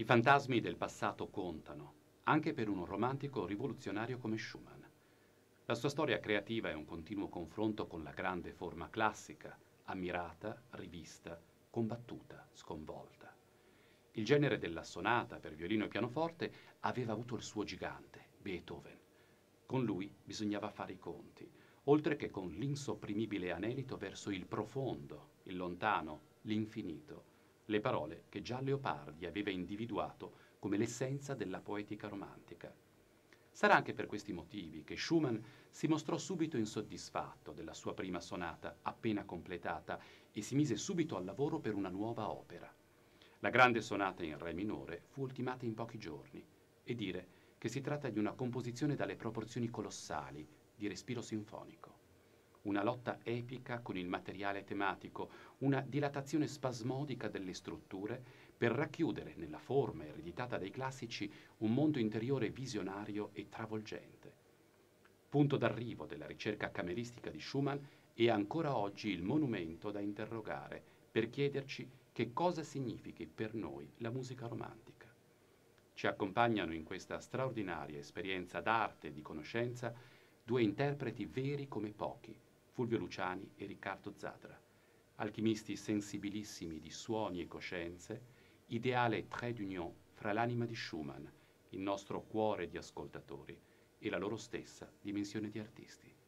I fantasmi del passato contano, anche per un romantico rivoluzionario come Schumann. La sua storia creativa è un continuo confronto con la grande forma classica, ammirata, rivista, combattuta, sconvolta. Il genere della sonata per violino e pianoforte aveva avuto il suo gigante, Beethoven. Con lui bisognava fare i conti, oltre che con l'insopprimibile anelito verso il profondo, il lontano, l'infinito, le parole che già Leopardi aveva individuato come l'essenza della poetica romantica. Sarà anche per questi motivi che Schumann si mostrò subito insoddisfatto della sua prima sonata, appena completata, e si mise subito al lavoro per una nuova opera. La grande sonata in re minore fu ultimata in pochi giorni, e dire che si tratta di una composizione dalle proporzioni colossali, di respiro sinfonico. Una lotta epica con il materiale tematico, una dilatazione spasmodica delle strutture per racchiudere nella forma ereditata dai classici un mondo interiore visionario e travolgente. Punto d'arrivo della ricerca cameristica di Schumann è ancora oggi il monumento da interrogare per chiederci che cosa significhi per noi la musica romantica. Ci accompagnano in questa straordinaria esperienza d'arte e di conoscenza due interpreti veri come pochi, Fulvio Luciani e Riccardo Zadra, alchimisti sensibilissimi di suoni e coscienze, ideale trait d'union fra l'anima di Schumann, il nostro cuore di ascoltatori e la loro stessa dimensione di artisti.